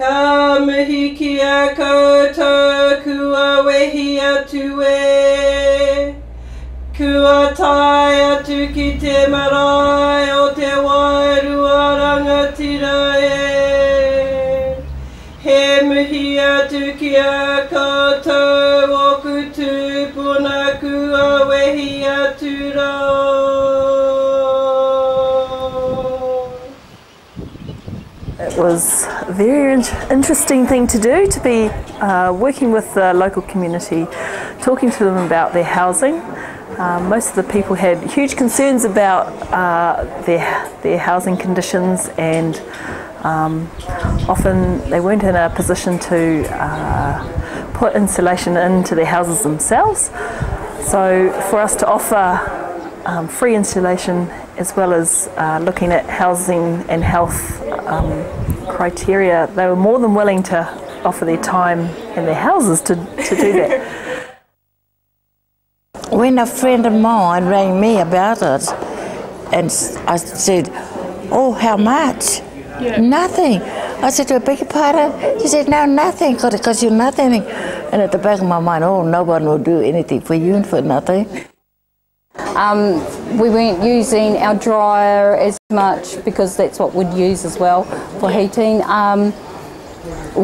Ka mihi kia koutou, kua wehi atu e. Kua tai atu ki te marae o te waeru a rangatira e. He mihi atu kia koutou o kutu puna kua wehi atu rau. It was a very interesting thing to do, to be working with the local community, talking to them about their housing. Most of the people had huge concerns about their housing conditions, and often they weren't in a position to put insulation into their houses themselves. So for us to offer free insulation, as well as looking at housing and health criteria, they were more than willing to offer their time and their houses to do that. When a friend of mine rang me about it, and I said, "Oh, how much?" Yeah. Nothing. I said, "A big pardon?" She said, "No, nothing, because it costs you nothing." And at the back of my mind, oh, no one will do anything for you and for nothing. We weren't using our dryer as much, because that's what we'd use as well for heating.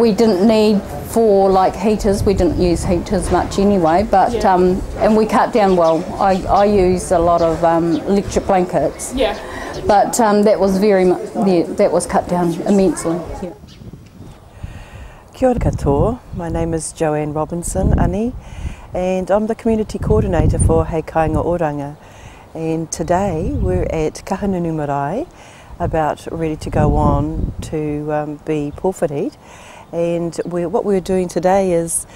We didn't need, for like heaters, we didn't use heaters much anyway, but yeah. And we cut down, well, I use a lot of electric blankets, yeah, but that was very much, yeah, that was cut down immensely. Yeah. Kia ora katoa, my name is Jo-Anne Robinson, Annie, and I'm the community coordinator for Heikainga Oranga, and today we're at Kahungunu Marae, about ready to go on to be pōwhiried. And what we're doing today is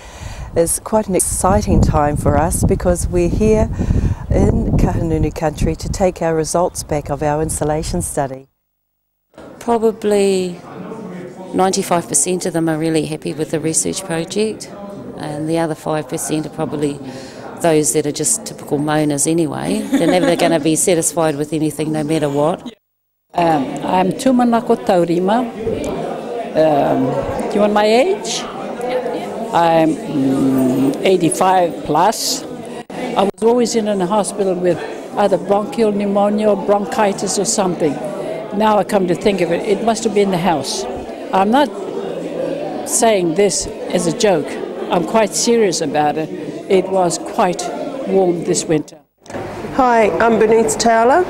quite an exciting time for us, because we're here in Kahungunu country to take our results back of our insulation study. Probably 95% of them are really happy with the research project, and the other 5% are probably those that are just typical moaners anyway. They're never going to be satisfied with anything no matter what. I'm Tumanako Taurima. Do you want my age? I'm 85 plus. I was always in a hospital with either bronchial pneumonia or bronchitis or something. Now I come to think of it, it must have been the house. I'm not saying this as a joke. I'm quite serious about it. It was quite warm this winter. Hi, I'm Bernice Taylor.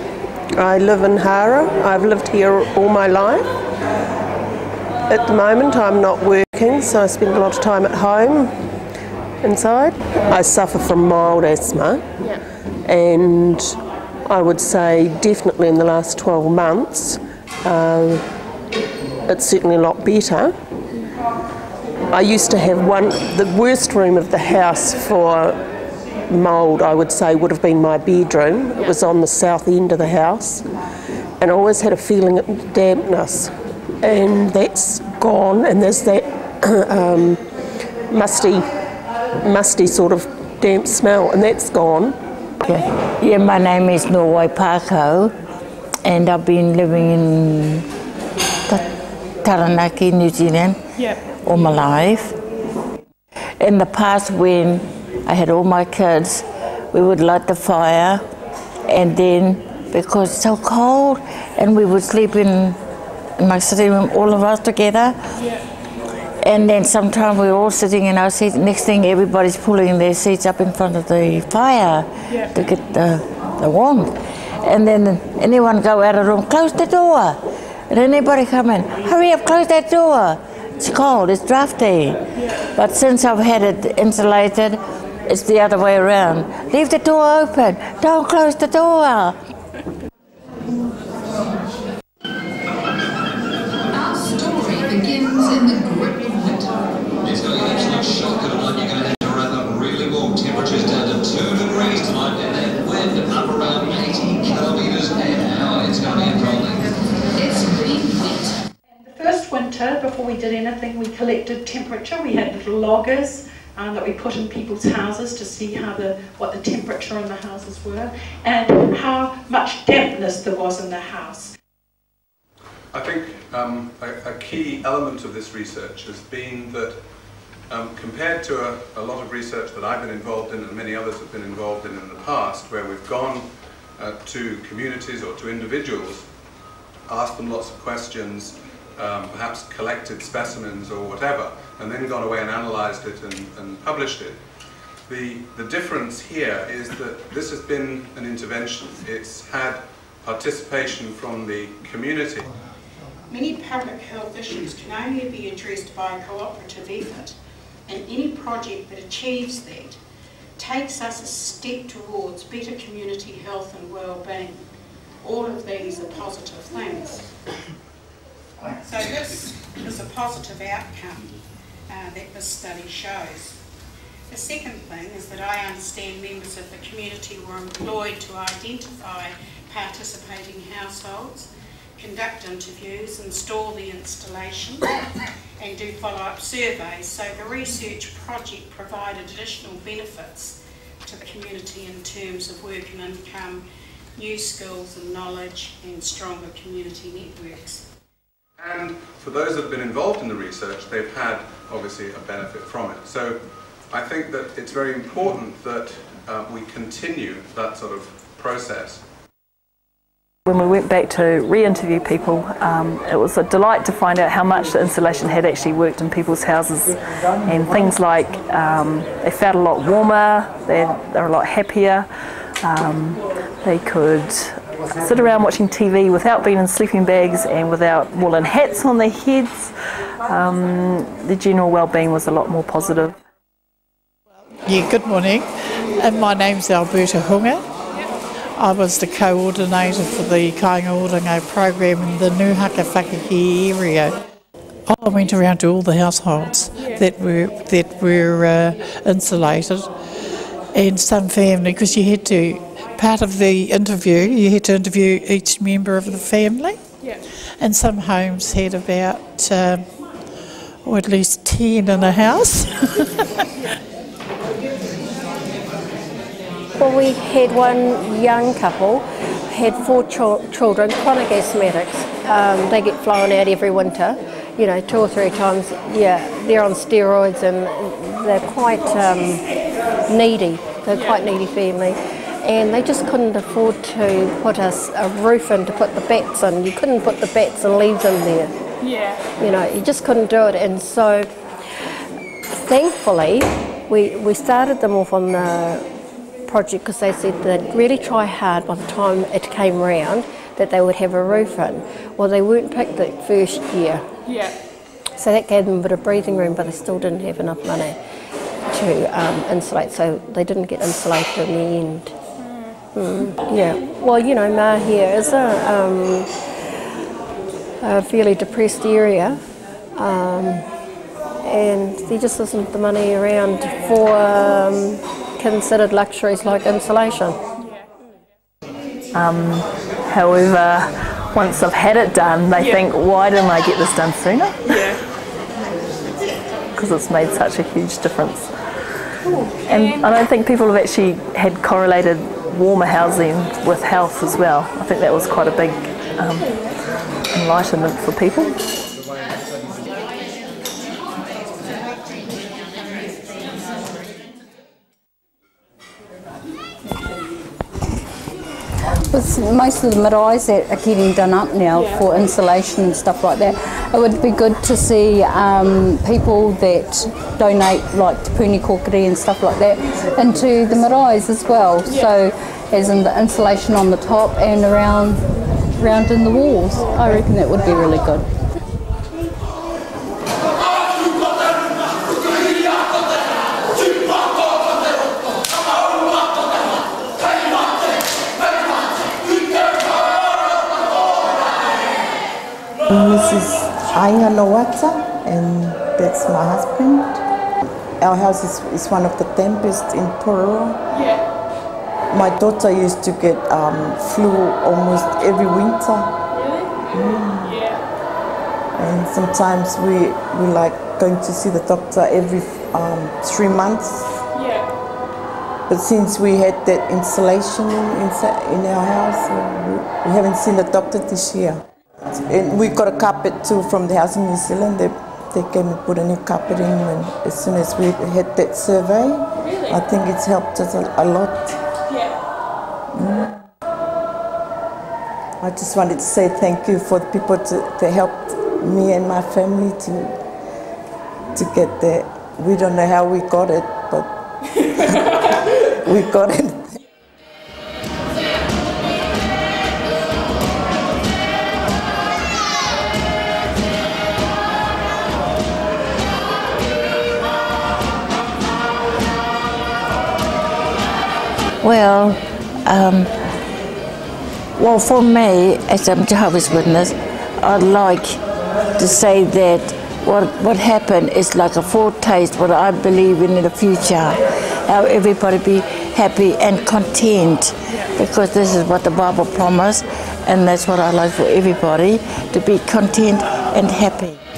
I live in Hara. I've lived here all my life. At the moment I'm not working, so I spend a lot of time at home inside. I suffer from mild asthma, yeah, and I would say definitely in the last 12 months it's certainly a lot better. I used to have the worst room of the house for mould, I would say, would have been my bedroom. It was on the south end of the house, and I always had a feeling of dampness. And that's gone, and there's that musty sort of damp smell, and that's gone. Yeah, yeah, my name is Norway Pākau, and I've been living in Taranaki, New Zealand, yeah, all my life. In the past, when I had all my kids, we would light the fire, and then, because it's so cold, and we would sleep in my sitting room, all of us together, yeah, and then sometimes we're all sitting in our seats. Next thing, everybody's pulling their seats up in front of the fire, yeah, to get the warmth. And then anyone go out of the room, close the door, and anybody come in, hurry up, close that door. It's cold, it's drafty. Yeah. But since I've had it insulated, it's the other way around. Leave the door open. Don't close the door. In the grip of winter. It's going to get absolutely shocking tonight. You're going to have to wrap up really warm. Temperatures down to 2 degrees tonight, and that wind up around 80 kilometres an hour. It's going to be rolling. It's been wet. And the first winter, before we did anything, we collected temperature. We had little loggers that we put in people's houses to see how what the temperature in the houses were and how much dampness there was in the house. I think a key element of this research has been that compared to a lot of research that I've been involved in and many others have been involved in the past, where we've gone to communities or to individuals, asked them lots of questions, perhaps collected specimens or whatever, and then gone away and analysed it and published it. The difference here is that this has been an intervention. It's had participation from the community. Many public health issues can only be addressed by a cooperative effort, and any project that achieves that takes us a step towards better community health and well-being. All of these are positive things. So this is a positive outcome that this study shows. The second thing is that I understand members of the community were employed to identify participating households, conduct interviews, install the installation and do follow-up surveys, so the research project provided additional benefits to the community in terms of work and income, new skills and knowledge and stronger community networks. And for those that have been involved in the research, they've had obviously a benefit from it. So I think that it's very important that we continue that sort of process. When we went back to re-interview people, it was a delight to find out how much the installation had actually worked in people's houses, and things like they felt a lot warmer, they were a lot happier, they could sit around watching TV without being in sleeping bags and without woolen hats on their heads. The general well-being was a lot more positive. Yeah, good morning, and my name's Alberta Hunga. I was the coordinator for the Kainga Orunga program in the Nuhaka Whakakee area. I went around to all the households that were insulated, and some family, because you had to, part of the interview, you had to interview each member of the family. Yeah. And some homes had about, or at least 10 in a house. Well, we had one young couple, had four children, chronic asthmatics. They get flown out every winter, you know, 2 or 3 times. Yeah, they're on steroids and they're quite needy. They're quite needy family. And they just couldn't afford to put us a roof in to put the bats in. You couldn't put the bats and leaves in there. Yeah. You know, you just couldn't do it. And so, thankfully, we started them off on the project because they said they'd really try hard by the time it came round that they would have a roof in. Well, they weren't picked the first year. Yeah. So that gave them a bit of breathing room, but they still didn't have enough money to insulate, so they didn't get insulated in the end. Mm. Mm. Yeah. Well, you know, Mahia is a fairly depressed area, and there just isn't the money around for considered luxuries like insulation. However, once I've had it done, they think, why didn't I get this done sooner? Because it's made such a huge difference. Cool. And I don't think people have actually had correlated warmer housing with health as well. I think that was quite a big enlightenment for people. Most of the marae's that are getting done up now for insulation and stuff like that. It would be good to see people that donate, like Te Puni Kōkiri and stuff like that, into the marae's as well. Yeah. So, as in the insulation on the top and around in the walls. I reckon that would be really good. Mrs. Ainga Nowata, and that's my husband. Our house is one of the 10 best in Peru. Yeah. My daughter used to get flu almost every winter. Really? Mm. Yeah. And sometimes we like going to see the doctor every 3 months. Yeah. But since we had that insulation in our house, we haven't seen the doctor this year. And we got a carpet too from the house in New Zealand. They came and put a new carpet in, and as soon as we had that survey, really? I think it's helped us a lot. Yeah. Mm. I just wanted to say thank you for the people that helped me and my family to get there. We don't know how we got it, but we got it. Well, for me, as a Jehovah's Witness, I'd like to say that what happened is like a foretaste what I believe in the future, how everybody be happy and content, because this is what the Bible promised, and that's what I like for everybody, to be content and happy.